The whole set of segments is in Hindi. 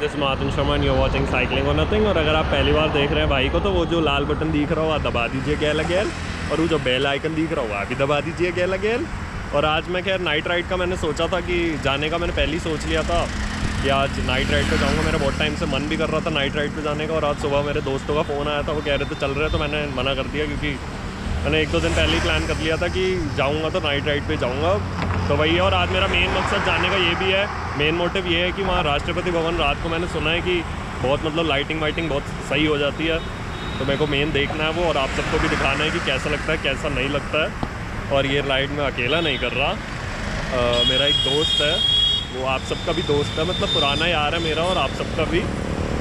Guys, this Martand Sharma and you are watching cycling और नथिंग। और अगर आप पहली बार देख रहे हैं भाई को, तो वो जो लाल बटन दिख रहा होगा दबा दीजिए गैल गैल, और वो जो बेल आइकन दिख रहा होगा अभी दबा दीजिए गैल गैल। और आज मैं खैर नाइट राइड का मैंने सोचा था कि जाने का, मैंने पहले ही सोच लिया था कि आज नाइट राइड पे जाऊँगा। मेरा बहुत टाइम से मन भी कर रहा था नाइट राइड पे जाने का, और आज सुबह मेरे दोस्तों का फ़ोन आया था, वो कह रहे थे चल रहे, तो मैंने मना कर दिया क्योंकि मैंने एक दो दिन पहले ही प्लान कर लिया था कि जाऊँगा तो नाइट राइड पर जाऊँगा, तो वही है। और आज मेरा मेन मकसद जाने का ये भी है, मेन मोटिव ये है कि वहाँ राष्ट्रपति भवन रात को मैंने सुना है कि बहुत मतलब लाइटिंग वाइटिंग बहुत सही हो जाती है, तो मेरे को मेन देखना है वो, और आप सबको भी दिखाना है कि कैसा लगता है कैसा नहीं लगता है। और ये राइड मैं अकेला नहीं कर रहा, मेरा एक दोस्त है, वो आप सबका भी दोस्त है, मतलब पुराना यार है मेरा, और आप सबका भी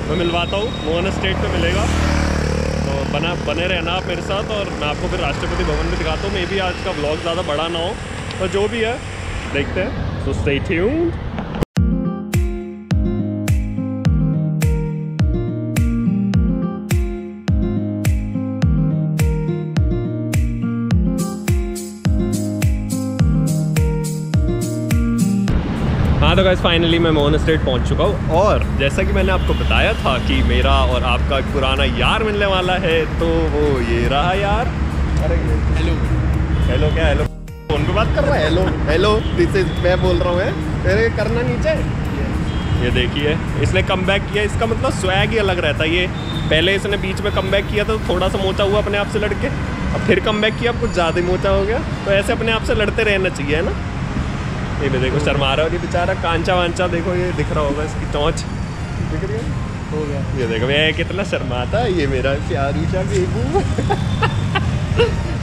मैं मिलवाता हूँ, मोहन स्टेट पर मिलेगा, तो बने रहना आप मेरे साथ। और मैं आपको फिर राष्ट्रपति भवन भी दिखाता हूँ, मे भी आज का ब्लॉग ज़्यादा बड़ा ना हो, तो जो भी है देखते हैं, सो स्टे ट्यून्ड। हाँ तो गाइस, फाइनली मैं मोहन स्टेट पहुंच चुका हूँ, और जैसा कि मैंने आपको बताया था कि मेरा और आपका पुराना यार मिलने वाला है, तो वो ये रहा यार। अरे हेलो हेलो, क्या हेलो फोन पे बात कर रहा है? हेलो हेलो, दिस इज, मैं बोल रहा हूँ, अरे करना नीचे। ये देखिए, इसने कमबैक किया, इसका मतलब स्वैग ही अलग रहता है। ये पहले इसने बीच में कमबैक किया तो थोड़ा सा मोचा हुआ अपने आप से लड़के, अब फिर कमबैक किया, अब कुछ ज़्यादा ही मोचा हो गया। तो ऐसे अपने आप से लड़ते रहना चाहिए, है ना। ये भी देखो शर्मा रहा है, और ये बेचारा कांचा वांचा देखो, ये दिख रहा होगा इसकी चोंच, दिख रही है, हो गया। ये देखो मैं कितना शर्माता है, ये मेरा प्यार ऊँचा बेबू,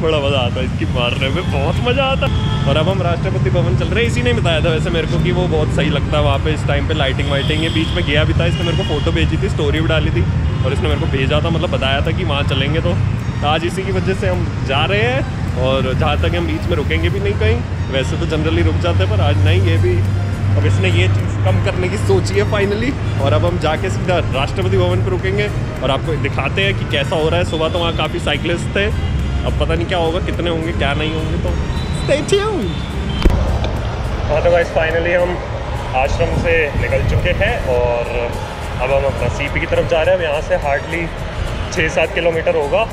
बड़ा मज़ा आता है इसकी मारने में, बहुत मज़ा आता है। और अब हम राष्ट्रपति भवन चल रहे हैं। इसी ने बताया था वैसे मेरे को कि वो बहुत सही लगता है वहाँ पे इस टाइम पे, लाइटिंग वाइटिंग है। बीच में गया भी था, इसने मेरे को फ़ोटो भेजी थी, स्टोरी भी डाली थी, और इसने मेरे को भेजा था, मतलब बताया था कि वहाँ चलेंगे। तो आज इसी की वजह से हम जा रहे हैं, और जहाँ तक हम बीच में रुकेंगे भी नहीं कहीं, वैसे तो जनरली रुक जाते हैं, पर आज नहीं। ये भी अब इसने ये चीज़ कम करने की सोची है फाइनली। और अब हम जाके सीधा राष्ट्रपति भवन पर रुकेंगे, और आपको दिखाते हैं कि कैसा हो रहा है। सुबह तो वहाँ काफ़ी साइकिलिस्ट थे, अब पता नहीं क्या होगा, कितने होंगे क्या नहीं होंगे, तो स्टे ट्यून्ड। हाँ तो गाइस, फाइनली हम आश्रम से निकल चुके हैं, और अब हम अपना सीपी की तरफ जा रहे हैं। अब यहाँ से हार्डली 6-7 किलोमीटर होगा,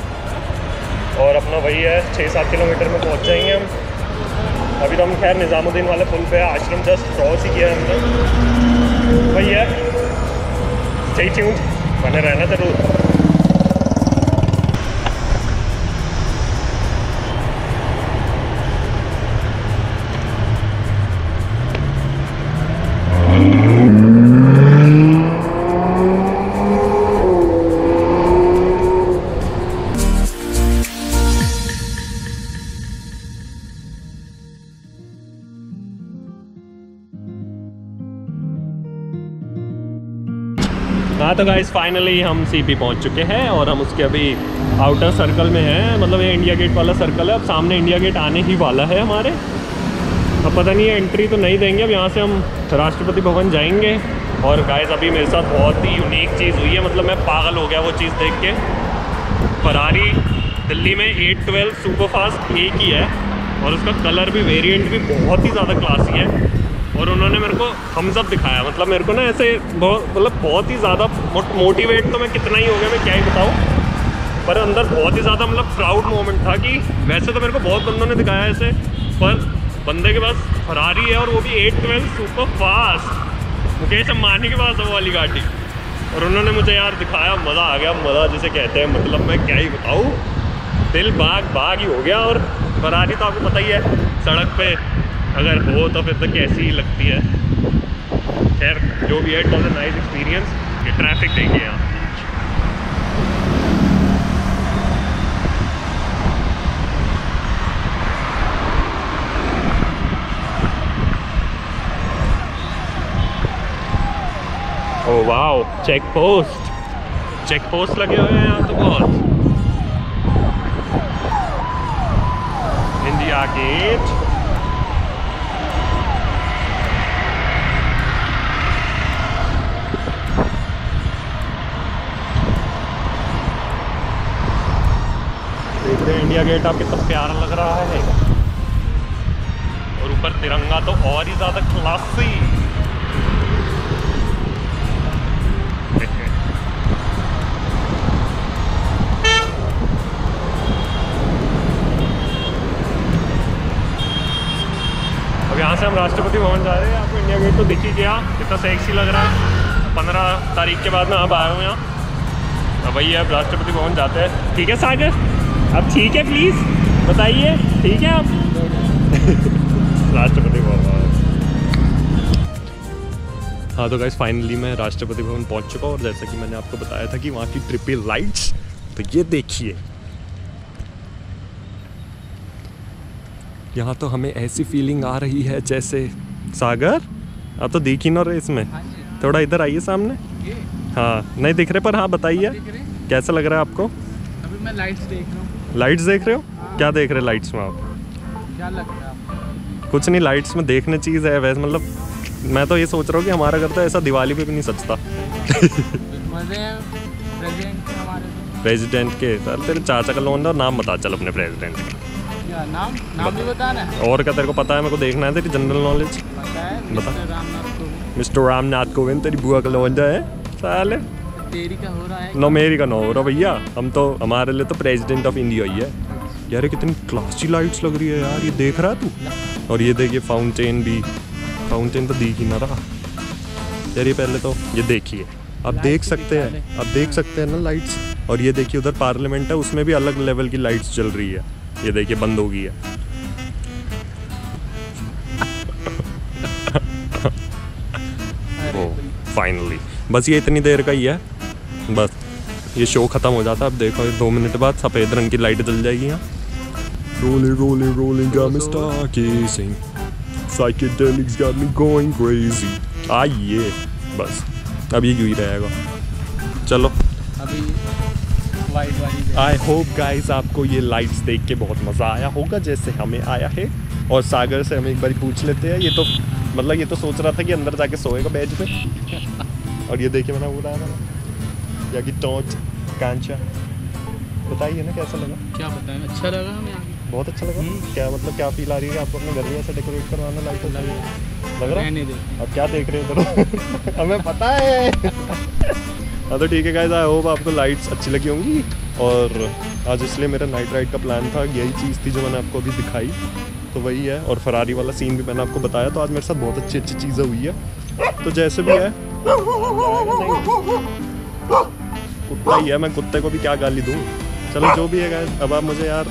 और अपना वही है 6-7 किलोमीटर में पहुँच जाएंगे हम। अभी तो हम खैर निज़ामुद्दीन वाले पुल पे है, आश्रम जस्ट क्रॉस ही किया है हमने, वही है। स्टे ट्यून्ड, बने रहना जरूर। हाँ तो गाइस, फाइनली हम सीपी पहुंच चुके हैं, और हम उसके अभी आउटर सर्कल में हैं, मतलब ये इंडिया गेट वाला सर्कल है। अब सामने इंडिया गेट आने ही वाला है हमारे, अब पता नहीं है एंट्री तो नहीं देंगे। अब यहाँ से हम राष्ट्रपति भवन जाएंगे। और गाइस, अभी मेरे साथ बहुत ही यूनिक चीज़ हुई है, मतलब मैं पागल हो गया वो चीज़ देख के। फरारी दिल्ली में 812 सुपरफास्ट एक ही है, और उसका कलर भी, वेरिएंट भी बहुत ही ज़्यादा क्लासी है। और उन्होंने मेरे को थम्स अप दिखाया, मतलब मेरे को ना ऐसे बहुत, मतलब बहुत ही ज़्यादा मोटिवेट तो मैं कितना ही हो गया, मैं क्या ही बताऊँ, पर अंदर बहुत ही ज़्यादा मतलब प्राउड मोमेंट था कि वैसे तो मेरे को बहुत बंदों ने दिखाया ऐसे, पर बंदे के पास फरारी है, और वो भी 812 सुपरफास्ट, मुकेश अंबानी के पास है वो वाली गाड़ी। और उन्होंने मुझे यार दिखाया, मज़ा आ गया, मज़ा जिसे कहते हैं, मतलब मैं क्या ही बताऊँ, दिल बाग बाग ही हो गया। और फरारी तो आपको पता ही है, सड़क पर अगर हो तो फिर तो कैसी ही लगती है। खैर जो भी है, it was a nice experience. ये ट्रैफिक देखिए यहाँ, oh wow, check post, check post लगे हुए हैं यहाँ तो बहुत। इंडिया गेट, इंडिया गेट आप कितना प्यारा लग रहा है, और ऊपर तिरंगा तो और ही ज्यादा क्लासी। से हम राष्ट्रपति भवन जा रहे हैं। आपको इंडिया गेट तो दिख ही गया, कितना सेक्सी लग रहा है। 15 तारीख के बाद में आप आए हो यहाँ। अब वही अब राष्ट्रपति भवन जाते हैं। ठीक है सागर, अब ठीक है प्लीज़ बताइए, ठीक है आप। राष्ट्रपति भवन। हाँ तो गाइस फाइनली मैं राष्ट्रपति भवन पहुँच चुका हूँ, और जैसा कि मैंने आपको बताया था कि वहाँ की ट्रिपल लाइट्स, तो ये देखिए। यहाँ तो हमें ऐसी फीलिंग आ रही है जैसे, सागर आप तो दिख ही ना रहे इसमें, थोड़ा इधर आइए सामने। हाँ नहीं दिख रहे, पर हाँ बताइए कैसा लग रहा है आपको। अभी मैं लाइट्स देख रहा हूँ। लाइट्स देख रहे हो? हाँ। क्या देख रहे हो लाइट्स में आप? क्या लग रहा है आपको? कुछ नहीं, लाइट्स में देखने चीज़ है वैसे। मतलब मैं तो ये सोच रहा हूँ कि हमारा घर तो ऐसा दिवाली पे भी नहीं सजता। प्रेजिडेंट के सर, तेरे चाचा का लोन था, नाम बता चल अपने प्रेजिडेंट का। नाम भी बताना है। और क्या तेरे को पता है? मेरे को देखना है तेरी जनरल नॉलेज। बता। मिस्टर रामनाथ कोविंद तेरी बुआ का लौंडा है साले। तेरी का हो रहा है ना, मेरी का ना हो रहा भैया। हम तो, हमारे लिए तो प्रेसिडेंट ऑफ इंडिया ही है यार। ये कितनी क्लासी लाइट्स लग रही है यार, ये देख रहा तू। और ये देखिए फाउंटेन भी, फाउंटेन तो दिख ही ना रहा यार। ये पहले तो ये देखिए, आप देख सकते हैं, आप देख सकते हैं ना लाइट्स। और ये देखिए उधर पार्लियामेंट है, उसमें भी अलग लेवल की लाइट्स चल रही है। ये देखिए बंद हो गई है। ओ फाइनली, बस ये इतनी देर का ही है, बस ये शो खत्म हो जाता है। अब देखो 2 मिनट बाद सफ़ेद रंग की लाइट जल जाएगी यहाँ। Rolling, rolling, rolling, got me stargazing. Psychedelics got me going crazy. आइए बस, अब ये क्यों ही रहेगा। चलो अभी आई होप गाइज आपको ये लाइट्स देख के बहुत मज़ा आया होगा जैसे हमें आया है। और सागर से हम एक बार पूछ लेते हैं। ये तो मतलब ये तो सोच रहा था कि अंदर जाके सोएगा बेंच पे। और ये देखिए मैंने बोला ना कि टॉर्च कांचा, बताइए ना कैसा लगा। क्या बताएं, अच्छा लगा हमें, बहुत अच्छा लगा। क्या मतलब क्या फील आ रही है आपको अपने घर में ऐसा डेकोरेट करवाना लाइट लग रहा है? अब क्या देख रहे हो, हमें पता है। हाँ तो ठीक है गाइस, आई होप आपको लाइट्स अच्छी लगी होंगी। और आज इसलिए मेरा नाइट राइड का प्लान था, यही चीज़ थी जो मैंने आपको अभी दिखाई, तो वही है। और फरारी वाला सीन भी मैंने आपको बताया। तो आज मेरे साथ बहुत अच्छी अच्छी चीज़ें हुई है। तो जैसे भी है कुत्ता ही है, मैं कुत्ते को भी क्या गाली दूँ। चलो जो भी है गाइस, अब आप मुझे यार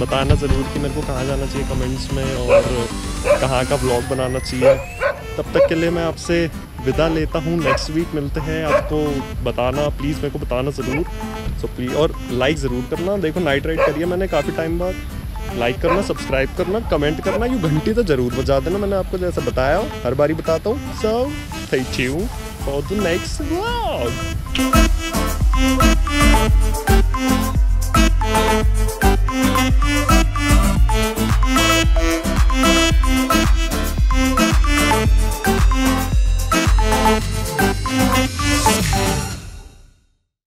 बताना ज़रूर कि मेरे को कहाँ जाना चाहिए कमेंट्स में, और कहाँ का व्लॉग बनाना चाहिए। तब तक के लिए मैं आपसे विदा लेता हूँ, नेक्स्ट वीक मिलते हैं। आपको बताना प्लीज़, मेरे को बताना ज़रूर। सो प्लीज़ और लाइक ज़रूर करना। देखो नाइट राइड करिए मैंने काफ़ी टाइम बाद। लाइक करना, सब्सक्राइब करना, कमेंट करना, यूँ घंटी तो ज़रूर बजा देना। मैंने आपको जैसा बताया हर बारी बताता हूँ। So thank you for the next vlog.